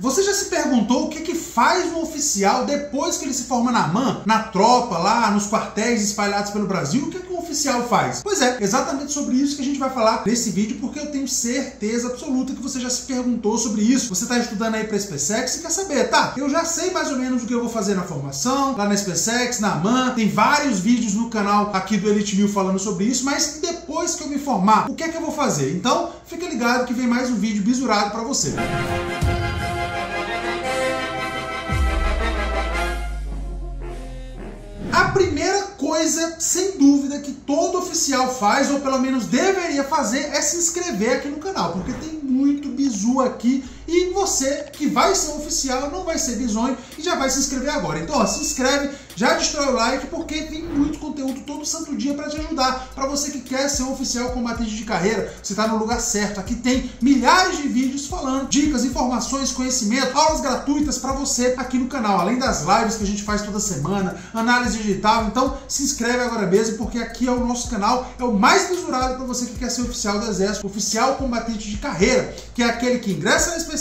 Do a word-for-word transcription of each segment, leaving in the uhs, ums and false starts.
Você já se perguntou o que que faz um oficial depois que ele se forma na AMAN, na tropa, lá nos quartéis espalhados pelo Brasil? O que que um oficial faz? Pois é, exatamente sobre isso que a gente vai falar nesse vídeo, porque eu tenho certeza absoluta que você já se perguntou sobre isso. Você está estudando aí para EsPCEX e quer saber, tá? Eu já sei mais ou menos o que eu vou fazer na formação, lá na EsPCEX, na AMAN. Tem vários vídeos no canal aqui do Elite Mil falando sobre isso, mas depois que eu me formar, o que é que eu vou fazer? Então, fica ligado que vem mais um vídeo bisurado para você. A primeira coisa, sem dúvida, que todo oficial faz, ou pelo menos deveria fazer, é se inscrever aqui no canal, porque tem muito bizu aqui e você que vai ser oficial não vai ser bizonho e já vai se inscrever agora. Então, ó, se inscreve, já destrói o like, porque tem muito conteúdo todo santo dia para te ajudar. Para você que quer ser um oficial combatente de carreira, você está no lugar certo. Aqui tem milhares de vídeos falando, dicas, informações, conhecimento, aulas gratuitas para você aqui no canal. Além das lives que a gente faz toda semana, análise digital. Então, se inscreve agora mesmo, porque aqui é o nosso canal, é o mais visurado para você que quer ser oficial do Exército, oficial combatente de carreira, que é aquele que ingressa na EsPCEX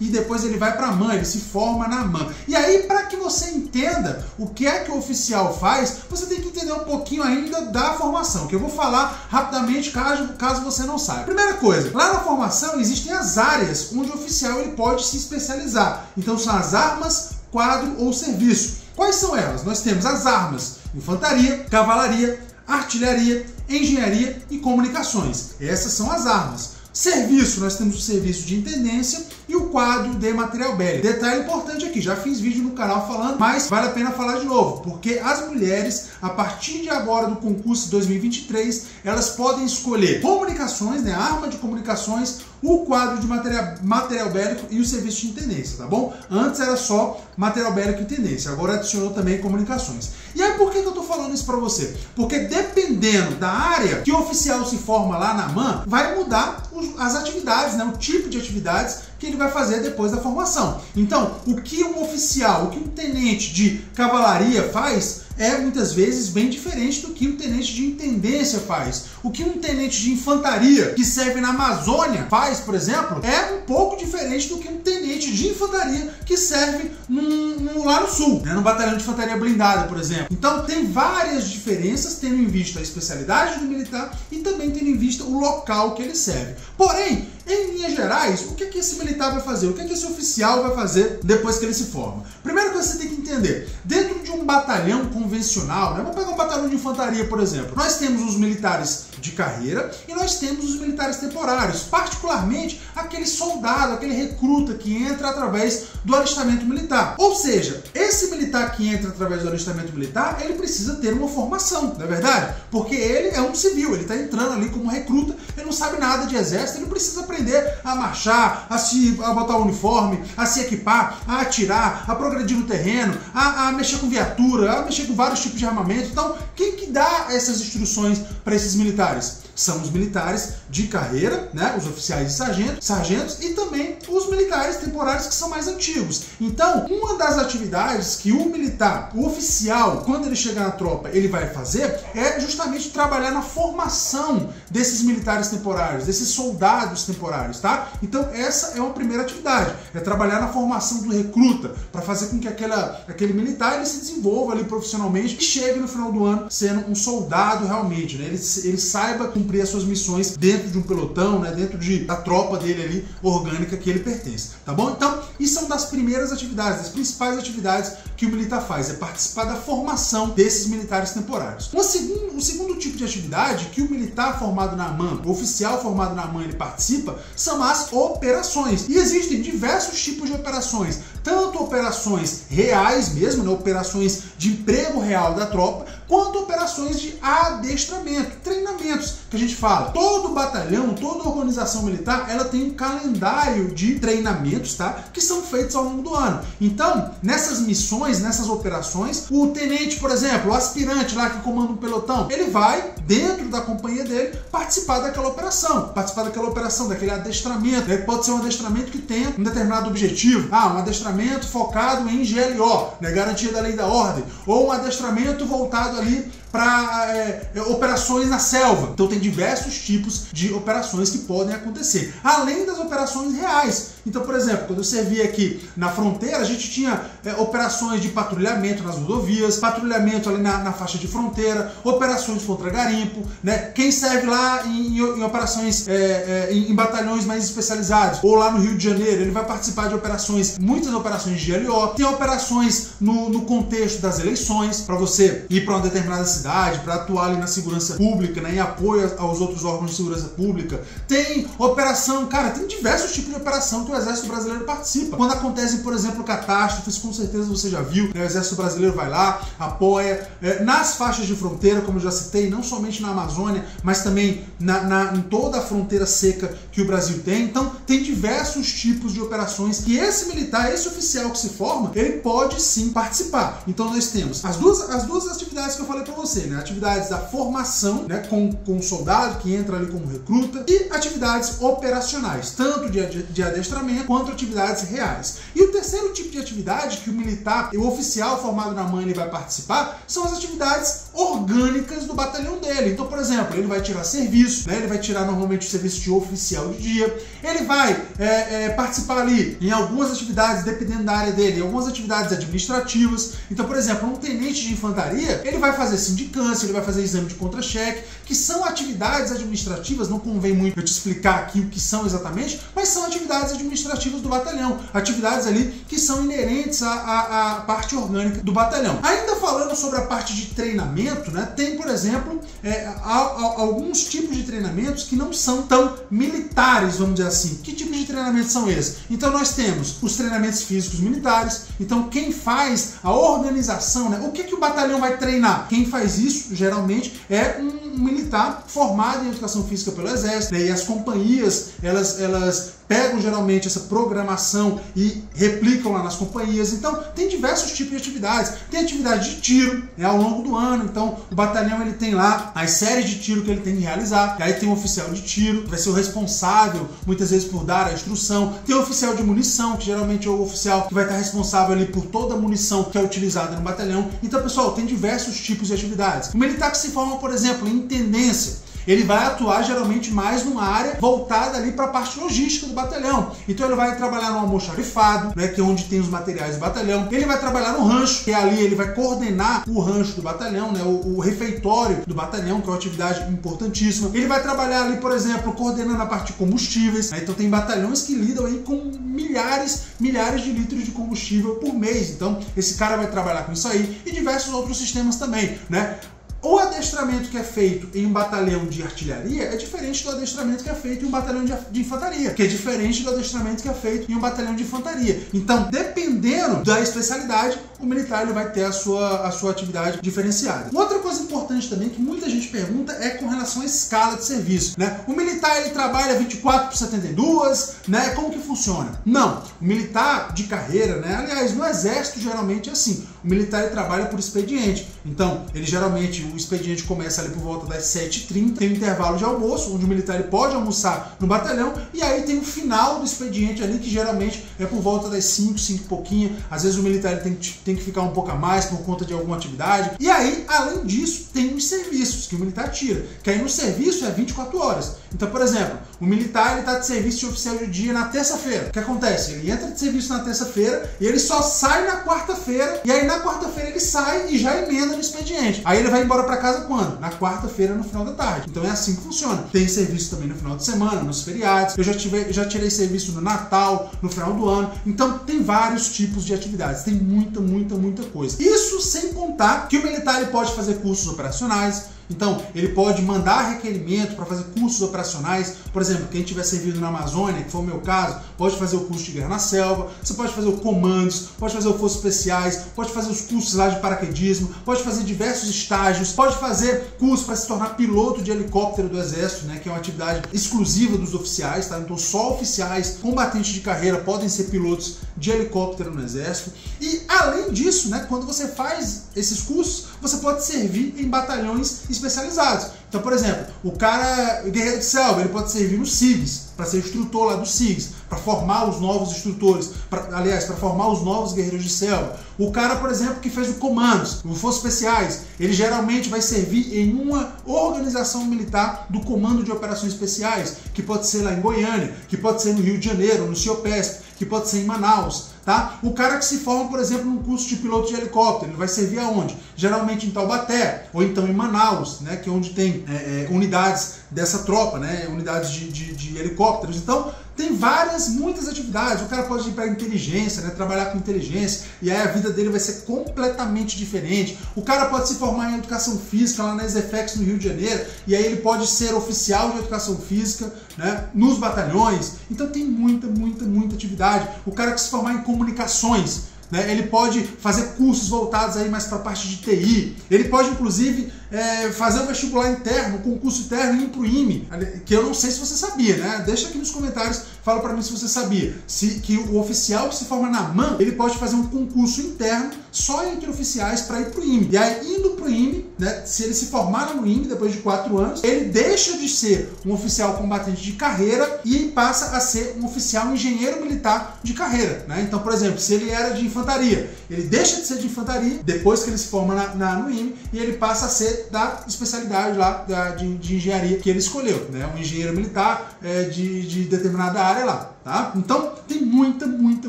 e depois ele vai para a AMAN, ele se forma na AMAN. E aí, para que você entenda o que é que o oficial faz, você tem que entender um pouquinho ainda da formação, que eu vou falar rapidamente caso, caso você não saiba. Primeira coisa, lá na formação existem as áreas onde o oficial ele pode se especializar. Então são as armas, quadro ou serviço. Quais são elas? Nós temos as armas, infantaria, cavalaria, artilharia, engenharia e comunicações. Essas são as armas. Serviço, nós temos o serviço de intendência e o quadro de material bélico. Detalhe importante aqui, já fiz vídeo no canal falando, mas vale a pena falar de novo, porque as mulheres, a partir de agora do concurso dois mil e vinte e três, elas podem escolher comunicações, né, arma de comunicações, o quadro de material, material bélico e o serviço de intendência, tá bom? Antes era só material bélico e intendência, agora adicionou também comunicações. E aí por que que eu tô falando isso pra você? Porque dependendo da área que o oficial se forma lá na AMAN, vai mudar os, as atividades, né, o tipo de atividades que ele vai fazer depois da formação. Então, o que um oficial, o que um tenente de cavalaria faz é muitas vezes bem diferente do que um tenente de intendência faz. O que um tenente de infantaria que serve na Amazônia faz, por exemplo, é um pouco diferente do que um tenente de infantaria que serve num, num, lá no sul, né, no batalhão de infantaria blindada, por exemplo. Então tem várias diferenças, tendo em vista a especialidade do militar e também tendo em vista o local que ele serve. Porém, em linhas gerais, o que é que esse militar vai fazer? O que é que esse oficial vai fazer depois que ele se forma? Primeira coisa que você tem que entender, dentro de um batalhão convencional, né? Vamos pegar um batalhão de infantaria, por exemplo. Nós temos os militares de carreira e nós temos os militares temporários, particularmente aquele soldado, aquele recruta que entra através do alistamento militar. Ou seja, esse militar que entra através do alistamento militar, ele precisa ter uma formação, não é verdade? Porque ele é um civil, ele está entrando ali como recruta, ele não sabe nada de exército, ele precisa aprender a marchar, a, se, a botar o uniforme, a se equipar, a atirar, a progredir no terreno, a, a mexer com viatura, a mexer com vários tipos de armamento. Então, quem que dá essas instruções para esses militares? São os militares de carreira, né? Os oficiais e sargentos, sargentos e também os militares temporários que são mais antigos. Então, uma das atividades que o militar, o oficial, quando ele chegar na tropa, ele vai fazer é justamente trabalhar na formação desses militares temporários, desses soldados temporários, tá? Então, essa é uma primeira atividade, é trabalhar na formação do recruta, para fazer com que aquela, aquele militar ele se desenvolva ali profissionalmente e chegue no final do ano sendo um soldado realmente, né? Ele, ele saiba cumprir as suas missões dentro de um pelotão, né, dentro de, da tropa dele ali, orgânica que ele pertence, tá bom? Então, isso é uma das primeiras atividades, das principais atividades que o militar faz, é participar da formação desses militares temporários. Um segundo, um segundo tipo de atividade que o militar formado na AMAN, o oficial formado na AMAN, ele participa, são as operações. E existem diversos tipos de operações, tanto operações reais mesmo, né, operações de emprego real da tropa, quanto operações de adestramento, treinamentos, que a gente fala. Todo batalhão, toda organização militar, ela tem um calendário de treinamentos, tá? Que são feitos ao longo do ano. Então, nessas missões, nessas operações, o tenente, por exemplo, o aspirante lá que comanda um pelotão, ele vai, dentro da companhia dele, participar daquela operação, participar daquela operação, daquele adestramento. Né? Pode ser um adestramento que tenha um determinado objetivo. Ah, um adestramento focado em G L O, né? Garantia da lei e da ordem. Ou um adestramento voltado ali para é, operações na selva. Então tem diversos tipos de operações que podem acontecer, além das operações reais, Então, por exemplo, quando eu servia aqui na fronteira, a gente tinha é, operações de patrulhamento nas rodovias, patrulhamento ali na, na faixa de fronteira, operações contra garimpo, né? Quem serve lá em, em, em operações, é, é, em, em batalhões mais especializados, ou lá no Rio de Janeiro, ele vai participar de operações, muitas operações de G L O, tem operações no, no contexto das eleições, para você ir para uma determinada cidade, para atuar ali na segurança pública, né? Em apoio aos outros órgãos de segurança pública, tem operação, cara, tem diversos tipos de operação que o Exército Brasileiro participa. Quando acontecem, por exemplo, catástrofes, com certeza você já viu, né? O Exército Brasileiro vai lá, apoia é, nas faixas de fronteira, como eu já citei, não somente na Amazônia, mas também na, na, em toda a fronteira seca que o Brasil tem. Então, tem diversos tipos de operações que esse militar, esse oficial que se forma, ele pode sim participar. Então, nós temos as duas, as duas atividades que eu falei para você, né? Atividades da formação, né? Com, com o soldado que entra ali como recruta, e atividades operacionais, tanto de, de adestramento quanto atividades reais. E o terceiro tipo de atividade que o militar, o oficial formado na AMAN, ele vai participar, são as atividades orgânicas do batalhão dele. Então, por exemplo, ele vai tirar serviço, né? Ele vai tirar normalmente o serviço de oficial de dia, ele vai é, é, participar ali em algumas atividades, dependendo da área dele, em algumas atividades administrativas. Então, por exemplo, um tenente de infantaria, ele vai fazer sindicância, ele vai fazer exame de contra-cheque, que são atividades administrativas, não convém muito eu te explicar aqui o que são exatamente, mas são atividades administrativas do batalhão, atividades ali que são inerentes à, à, à parte orgânica do batalhão. Ainda falando sobre a parte de treinamento, né, tem, por exemplo, é, a, a, alguns tipos de treinamentos que não são tão militares, vamos dizer assim. Que tipos de treinamentos são esses? Então nós temos os treinamentos físicos militares, então quem faz a organização, né, o que, que o batalhão vai treinar? Quem faz isso, geralmente, é um militar formado em educação física pelo Exército, né, e as companhias, elas, elas pegam geralmente essa programação e replicam lá nas companhias. Então tem diversos tipos de atividades. Tem atividade de tiro, né, ao longo do ano. Então o batalhão, ele tem lá as séries de tiro que ele tem que realizar. Aí tem um oficial de tiro, que vai ser o responsável muitas vezes por dar a instrução. Tem o oficial de munição, que geralmente é o oficial que vai estar responsável ali por toda a munição que é utilizada no batalhão. Então, pessoal, tem diversos tipos de atividades. O militar que se forma, por exemplo, em tendência, ele vai atuar geralmente mais numa área voltada ali para a parte logística do batalhão. Então ele vai trabalhar no almoxarifado, né, que é onde tem os materiais do batalhão. Ele vai trabalhar no rancho, que é ali ele vai coordenar o rancho do batalhão, né, o, o refeitório do batalhão, que é uma atividade importantíssima. Ele vai trabalhar ali, por exemplo, coordenando a parte de combustíveis, né? Então tem batalhões que lidam aí com milhares, milhares de litros de combustível por mês. Então esse cara vai trabalhar com isso aí e diversos outros sistemas também, né? O adestramento que é feito em um batalhão de artilharia é diferente do adestramento que é feito em um batalhão de infantaria, que é diferente do adestramento que é feito em um batalhão de infantaria. Então, dependendo da especialidade, o militar ele vai ter a sua, a sua atividade diferenciada. Outra coisa importante também, que muita gente pergunta, é com relação à escala de serviço, né? O militar, ele trabalha vinte e quatro por setenta e dois, né? Como que funciona? Não. O militar de carreira, né? Aliás, no Exército, geralmente é assim. O militar, ele trabalha por expediente. Então, ele geralmente... O expediente começa ali por volta das sete e trinta, tem um intervalo de almoço, onde o militar ele pode almoçar no batalhão, e aí tem o final do expediente ali, que geralmente é por volta das cinco, cinco e pouquinho. Às vezes o militar ele tem, tem que ficar um pouco a mais por conta de alguma atividade. E aí, além disso, tem os serviços que o militar tira, que aí no serviço é vinte e quatro horas. Então, por exemplo, o militar está de serviço de oficial de dia na terça-feira. O que acontece? Ele entra de serviço na terça-feira e ele só sai na quarta-feira, e aí na quarta-feira ele sai e já emenda no expediente. Aí ele vai embora para casa quando? Na quarta-feira, no final da tarde. Então é assim que funciona. Tem serviço também no final de semana, nos feriados. Eu já, tive, já tirei serviço no Natal, no final do ano. Então tem vários tipos de atividades. Tem muita, muita, muita coisa. Isso sem contar que o militar ele pode fazer cursos operacionais. Então, ele pode mandar requerimento para fazer cursos operacionais. Por exemplo, quem tiver servido na Amazônia, que foi o meu caso, pode fazer o curso de guerra na selva, você pode fazer o comandos, pode fazer o forças especiais, pode fazer os cursos lá de paraquedismo, pode fazer diversos estágios, pode fazer curso para se tornar piloto de helicóptero do Exército, né, que é uma atividade exclusiva dos oficiais, tá? Então, só oficiais, combatentes de carreira podem ser pilotos de helicóptero no Exército. E, além disso, né, quando você faz esses cursos, você pode servir em batalhões especializados. Então, por exemplo, o cara guerreiro de selva, ele pode servir no C I G S, para ser instrutor lá do C I G S, para formar os novos instrutores, pra, aliás, para formar os novos guerreiros de selva. O cara, por exemplo, que fez o Comandos, o Forças Especiais, ele geralmente vai servir em uma organização militar do Comando de Operações Especiais, que pode ser lá em Goiânia, que pode ser no Rio de Janeiro, no Ciopespe, que pode ser em Manaus, tá? O cara que se forma, por exemplo, num curso de piloto de helicóptero, ele vai servir aonde? Geralmente em Taubaté, ou então em Manaus, né? Que é onde tem é, é, unidades dessa tropa, né? Unidades de, de, de helicópteros. Então, tem várias, muitas atividades. O cara pode ir para inteligência, né? Trabalhar com inteligência, e aí a vida dele vai ser completamente diferente. O cara pode se formar em educação física lá na EsPCEX no Rio de Janeiro, e aí ele pode ser oficial de educação física, né? Nos batalhões. Então tem muita, muita, muita atividade. O cara que se formar em comunicações, né? Ele pode fazer cursos voltados aí mais para a parte de T I. Ele pode, inclusive, é, fazer um vestibular interno, um concurso interno e ir para o I M E, que eu não sei se você sabia, né? Deixa aqui nos comentários, fala para mim se você sabia, se, que o oficial que se forma na AMAN, ele pode fazer um concurso interno só entre oficiais para ir para o I M E. E aí, indo para o I M E, né, se ele se formar no I M E depois de quatro anos, ele deixa de ser um oficial combatente de carreira e passa a ser um oficial engenheiro militar de carreira, né? Então, por exemplo, se ele era de infantaria, ele deixa de ser de infantaria depois que ele se forma na, na, no I M E, e ele passa a ser da especialidade lá da, de, de engenharia que ele escolheu, né? Um engenheiro militar é, de, de determinada área lá. Tá? Então tem muita, muita,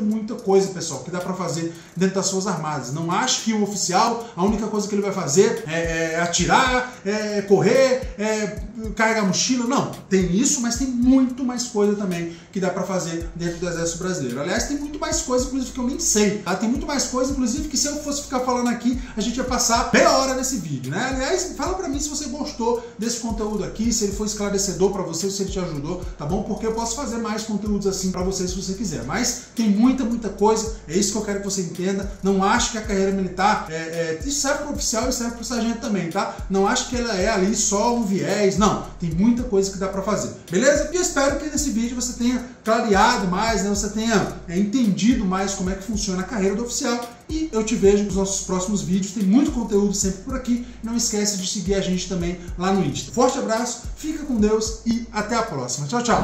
muita coisa, pessoal, que dá para fazer dentro das suas armadas. Não acho que o oficial, a única coisa que ele vai fazer é, é atirar, é correr, é carregar mochila. Não, tem isso, mas tem muito mais coisa também que dá para fazer dentro do Exército Brasileiro. Aliás, tem muito mais coisa, inclusive, que eu nem sei. Tá? Tem muito mais coisa, inclusive, que se eu fosse ficar falando aqui, a gente ia passar meia hora nesse vídeo, né? Aliás, fala para mim se você gostou desse conteúdo aqui, se ele foi esclarecedor para você, se ele te ajudou, tá bom? Porque eu posso fazer mais conteúdos assim para você, se você quiser, mas tem muita, muita coisa, é isso que eu quero que você entenda. Não acho que a carreira militar é, é, isso serve para o oficial e serve para o sargento também, tá? Não acho que ela é ali só um viés, não, tem muita coisa que dá para fazer, beleza? E eu espero que nesse vídeo você tenha clareado mais, né? Você tenha é, entendido mais como é que funciona a carreira do oficial, e eu te vejo nos nossos próximos vídeos, tem muito conteúdo sempre por aqui. Não esquece de seguir a gente também lá no Insta. Forte abraço, fica com Deus e até a próxima. Tchau, tchau!